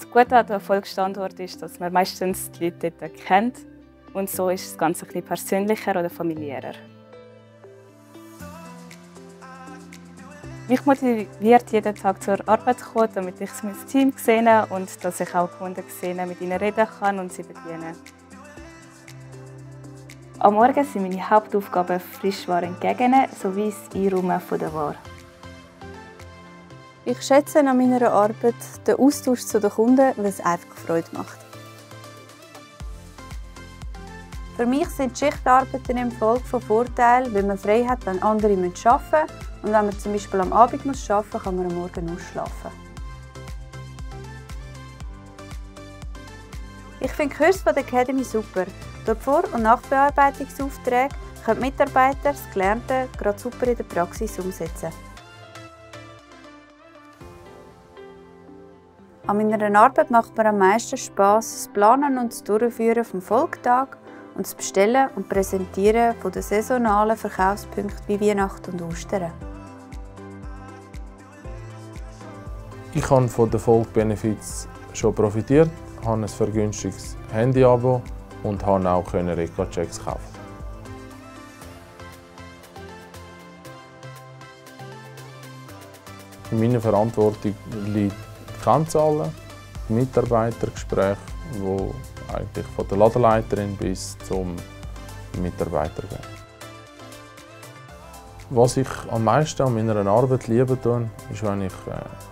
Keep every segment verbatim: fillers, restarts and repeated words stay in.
Das Gute an einem Volksstandort ist, dass man meistens die Leute dort kennt. Und so ist das Ganze ein bisschen persönlicher oder familiärer. Mich motiviert, jeden Tag zur Arbeit zu kommen, damit ich mein Team sehe und dass ich auch Kunden sehe, mit ihnen reden kann und sie bedienen. Am Morgen sind meine Hauptaufgaben Frischware entgegennehmen sowie das Einräumen der Ware. Ich schätze an meiner Arbeit den Austausch zu den Kunden, weil es einfach Freude macht. Für mich sind Schichtarbeiten im Volg von Vorteil, weil man frei hat, wenn andere arbeiten müssen. Und wenn man zum Beispiel am Abend muss arbeiten muss, kann man am Morgen ausschlafen. Ich finde die Kurse von der Academy super. Durch die Vor- und Nachbearbeitungsaufträge können die Mitarbeiter das Gelernte gerade super in der Praxis umsetzen. An meiner Arbeit macht mir am meisten Spass das Planen und das Durchführen vom Volgtag und das Bestellen und Präsentieren von den saisonalen Verkaufspunkten wie Weihnachten und Ostern. Ich habe von den Volg-Benefits schon profitiert, habe ein vergünstigtes Handy-Abo und konnte auch Reka-Checks kaufen. In meiner Verantwortung liegt die Kennzahlen, die Mitarbeitergespräche, die eigentlich von der Ladenleiterin bis zum Mitarbeiter gehen. Was ich am meisten an meiner Arbeit liebe, ist, wenn ich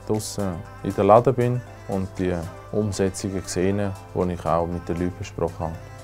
draußen in der Laden bin und die Umsetzungen sehe, die ich auch mit den Leuten besprochen habe.